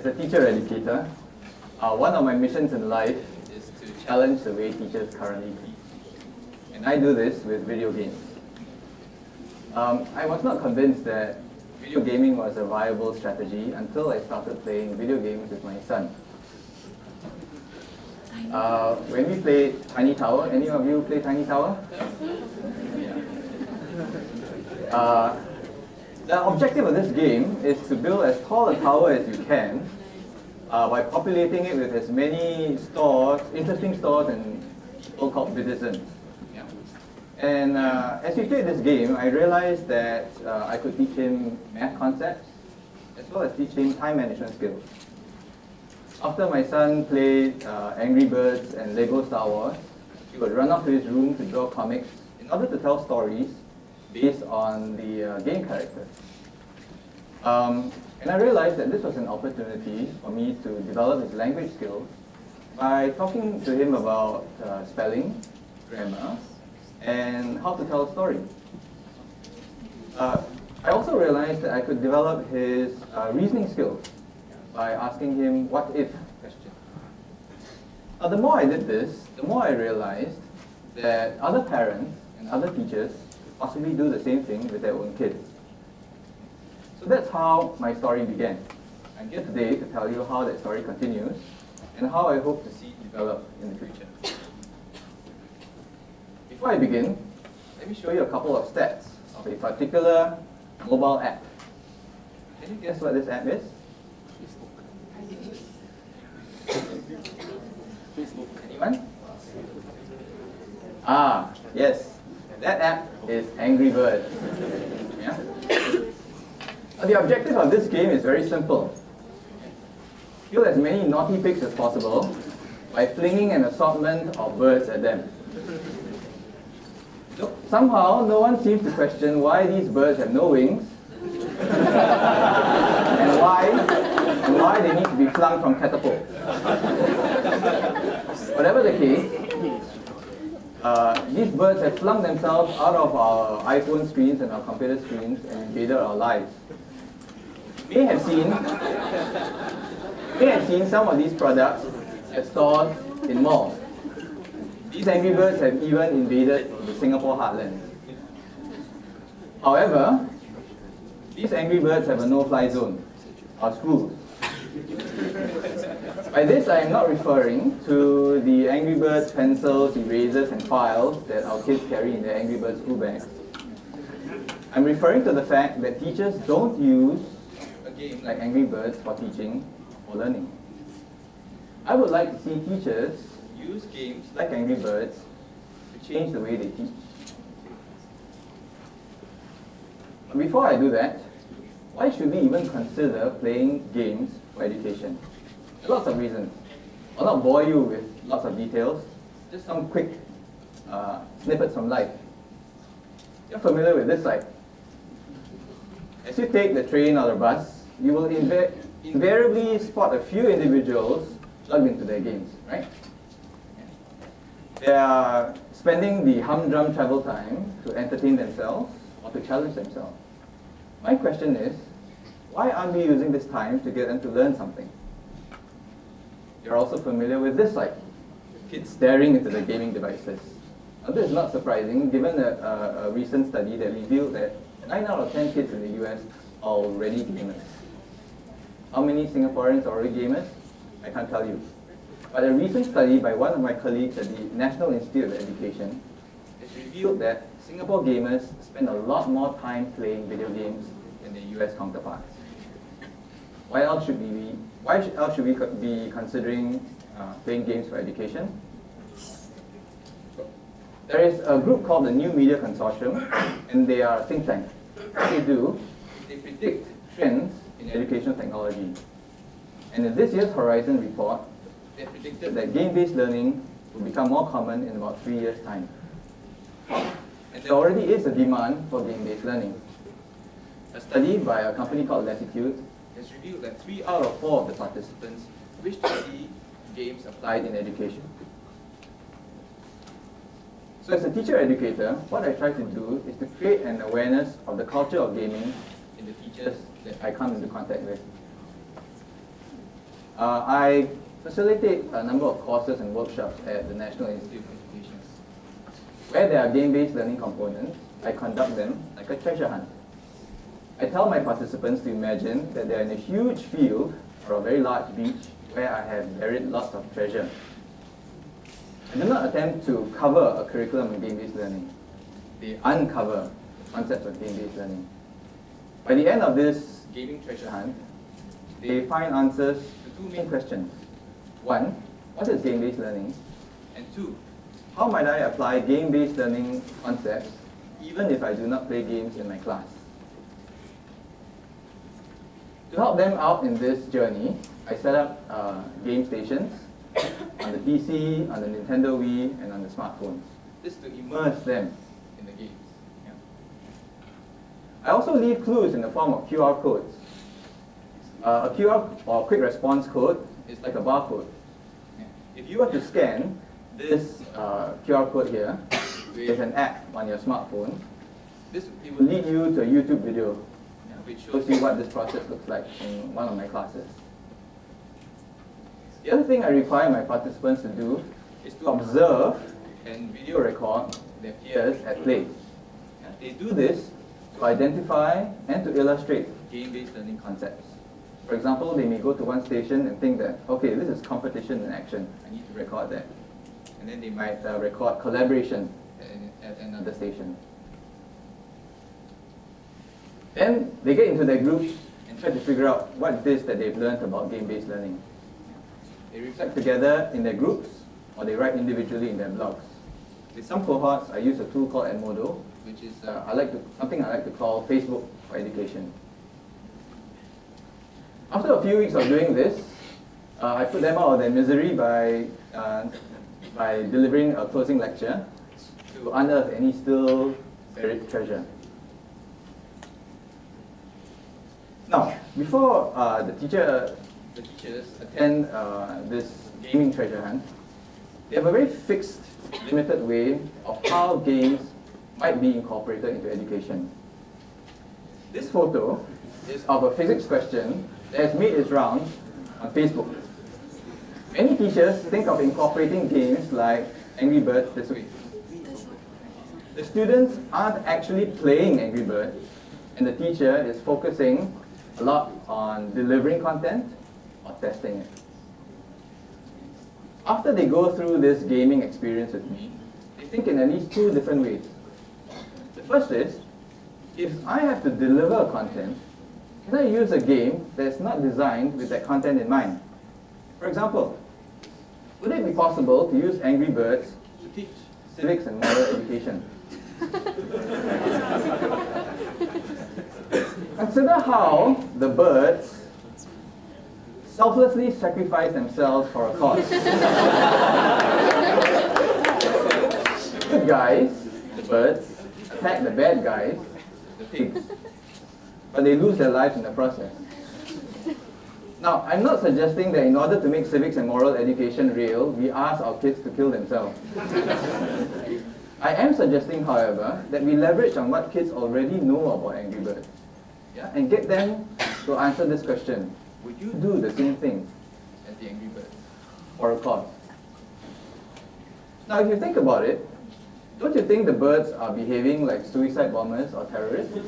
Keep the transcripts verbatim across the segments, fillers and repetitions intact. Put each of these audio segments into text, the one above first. as a teacher educator, uh, one of my missions in life is to challenge the way teachers currently teach. And I do this with video games. Um, I was not convinced that video gaming was a viable strategy until I started playing video games with my son. Uh, when we played Tiny Tower, any of you play Tiny Tower? Yeah. Uh, the objective of this game is to build as tall a tower as you can uh, by populating it with as many stores, interesting stores and so-called citizens. And uh, as we played this game, I realized that uh, I could teach him math concepts, as well as teach him time management skills. After my son played uh, Angry Birds and Lego Star Wars, he would run up to his room to draw comics in order to tell stories based on the uh, game characters. Um, and I realized that this was an opportunity for me to develop his language skills by talking to him about uh, spelling, grammar, and how to tell a story. Uh, I also realized that I could develop his uh, reasoning skills by asking him what if question. Now, the more I did this, the more I realized that other parents and other teachers possibly do the same thing with their own kids. So that's how my story began. I'm here today to tell you how that story continues and how I hope to see it develop in the future. Before I begin, let me show you a couple of stats of a particular mobile app. Can you guess what this app is? Facebook. Facebook. Anyone? Ah, yes. That app is Angry Birds. Yeah? The objective of this game is very simple. Kill as many naughty pigs as possible by flinging an assortment of birds at them. So, somehow, no one seems to question why these birds have no wings and why and why they need to be flung from catapults. Whatever the case, uh, these birds have flung themselves out of our iPhone screens and our computer screens and invaded our lives. You may have seen, you may have seen some of these products at stores in malls. These Angry Birds have even invaded the Singapore heartland. However, these Angry Birds have a no-fly zone, our schools. By this, I am not referring to the Angry Birds pencils, erasers, and files that our kids carry in their Angry Birds school bags. I'm referring to the fact that teachers don't use a game like Angry Birds for teaching or learning. I would like to see teachers use games like Angry Birds to change the way they teach. But before I do that, why should we even consider playing games for education? There are lots of reasons. I'll not bore you with lots of details, just some quick uh, snippets from life. You're familiar with this slide. As you take the train or the bus, you will inv invariably spot a few individuals plugged into their games, right? They are spending the humdrum travel time to entertain themselves or to challenge themselves. My question is, why aren't we using this time to get them to learn something? You're also familiar with this slide, kids staring into their gaming devices. Now, this is not surprising given a, a, a recent study that revealed that nine out of ten kids in the U S are already gamers. How many Singaporeans are already gamers? I can't tell you. But a recent study by one of my colleagues at the National Institute of Education has revealed that Singapore gamers spend a lot more time playing video games than their U S counterparts. Why else should we, why else should we be considering uh, playing games for education? There is a group called the New Media Consortium, and they are a think tank. What they do, they predict trends in educational technology. And in this year's Horizon Report, they predicted that game-based learning will become more common in about three years' time. And there already is a demand for game-based learning. A study by a company called Latitude has revealed that three out of four of the participants wish to see games applied in education. So as a teacher-educator, what I try to do is to create an awareness of the culture of gaming in the teachers that I come into contact with. Uh, I facilitate a number of courses and workshops at the National Institute of Education. Where there are game-based learning components, I conduct them like a treasure hunt. I tell my participants to imagine that they're in a huge field or a very large beach where I have buried lots of treasure. I do not attempt to cover a curriculum in game-based learning. They uncover the concepts of game-based learning. By the end of this gaming treasure hunt, they find answers to two main questions. One, what is game-based learning? And two, how might I apply game-based learning concepts even if I do not play games in my class? To help them out in this journey, I set up uh, game stations on the P C, on the Nintendo Wii, and on the smartphones. This to immerse them in the games. Yeah. I also leave clues in the form of Q R codes. Uh, a Q R or quick response code is like a barcode. Yeah. If you were to scan this uh, Q R code here with an app on your smartphone, this it will lead you to a YouTube video. We'll see what this process looks like in one of my classes. The other thing I require my participants to do is to observe and video record their peers at play. They do this to identify and to illustrate game-based learning concepts. For example, they may go to one station and think that, okay, this is competition in action, I need to record that. And then they might uh, record collaboration at another station. Then they get into their groups and try to figure out what it is that they've learned about game-based learning. They reflect together in their groups, or they write individually in their blogs. With some cohorts, I use a tool called Edmodo, which is uh, I like to, something I like to call Facebook for education. After a few weeks of doing this, uh, I put them out of their misery by, uh, by delivering a closing lecture to unearth any still buried treasure. Now, before uh, the, teacher, the teachers attend uh, this gaming treasure hunt, they have a very fixed, limited way of how games might be incorporated into education. This photo is of a physics question that has made its rounds on Facebook. Many teachers think of incorporating games like Angry Birds this way. The students aren't actually playing Angry Birds, and the teacher is focusing a lot on delivering content or testing it. After they go through this gaming experience with me, they think in at least two different ways. The first is, if I have to deliver content, can I use a game that's not designed with that content in mind? For example, would it be possible to use Angry Birds to teach civics and moral education? Consider how the birds selflessly sacrifice themselves for a cause. Good guys, the birds, attack the bad guys, the pigs, but they lose their lives in the process. Now, I'm not suggesting that in order to make civics and moral education real, we ask our kids to kill themselves. I am suggesting, however, that we leverage on what kids already know about Angry Birds, yeah, and get them to answer this question. Would you do the same thing as the Angry Birds for a cause? Now, if you think about it, don't you think the birds are behaving like suicide bombers or terrorists?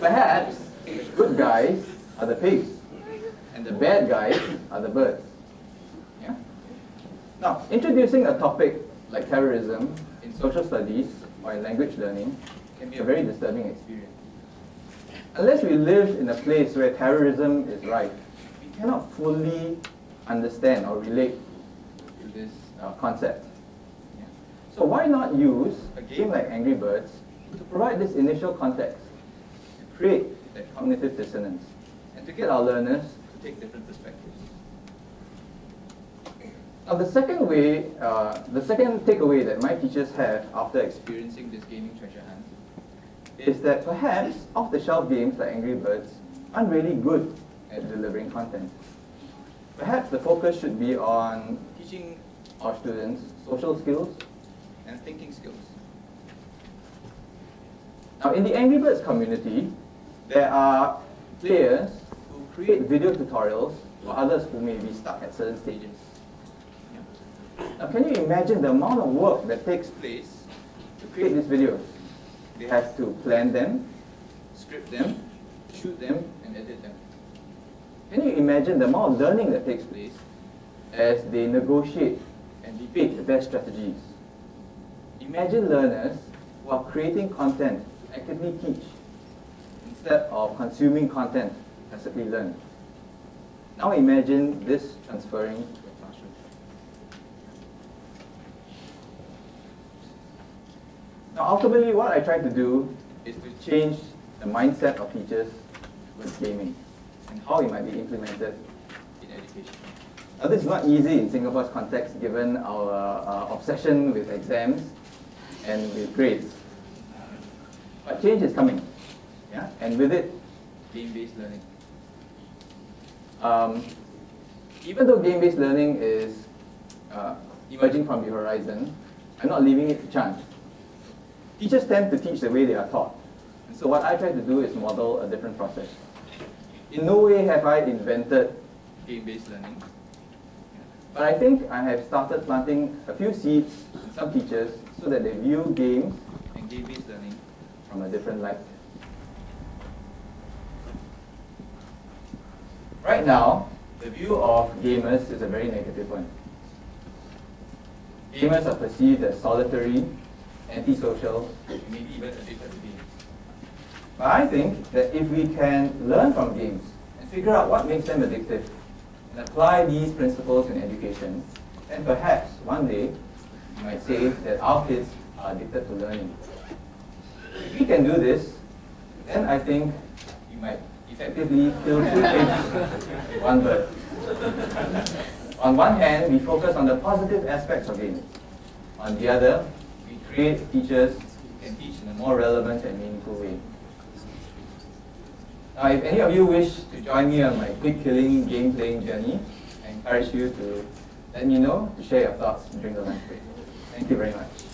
Perhaps good guys are the pigs, and the bad guys are the birds. Now, introducing a topic like terrorism in social studies or in language learning can be a very disturbing experience. Unless we live in a place where terrorism is right, we cannot fully understand or relate to this uh, concept. Yeah. So why not use a game like Angry Birds to provide this initial context, to create that cognitive dissonance, and to get our learners to take different perspectives. Now, the second way, uh, the second takeaway that my teachers have after experiencing this gaming treasure hunt is that perhaps off-the-shelf games like Angry Birds aren't really good at delivering content. Perhaps the focus should be on teaching our students social skills and thinking skills. Now, in the Angry Birds community, there are players to create video tutorials for others who may be stuck at certain stages. Now, can you imagine the amount of work that takes place to create these videos? They have to plan them, script them, shoot them, and edit them. Can you imagine the amount of learning that takes place as they negotiate and debate the best strategies? Imagine learners who are creating content to actively teach instead of consuming content passively learned. Now imagine this transferring to a classroom. Now ultimately what I try to do is to change the mindset of teachers towards gaming and how it might be implemented in education. Now this is not easy in Singapore's context given our uh, obsession with exams and with grades. But change is coming, yeah? And with it, game-based learning. Um, even though game-based learning is uh, emerging from the horizon, I'm not leaving it to chance. Teachers tend to teach the way they are taught. And so what I try to do is model a different process. In no way have I invented game-based learning. But I think I have started planting a few seeds in some teachers so that they view games and game-based learning from a different light. Right now, the view of gamers is a very negative one. Gamers are perceived as solitary, antisocial, and maybe even addicted to games. But I think that if we can learn from games and figure out what makes them addictive, and apply these principles in education, and perhaps one day you might say that our kids are addicted to learning. If we can do this, then I think you might effectively kill two pigs with one bird. On one hand, we focus on the positive aspects of games. On the other, we create teachers who can teach in a more relevant and meaningful way. Now, if any of you wish to join me on my quick-killing game-playing journey, I encourage you to let me know, to share your thoughts during the lunch break. Thank you very much.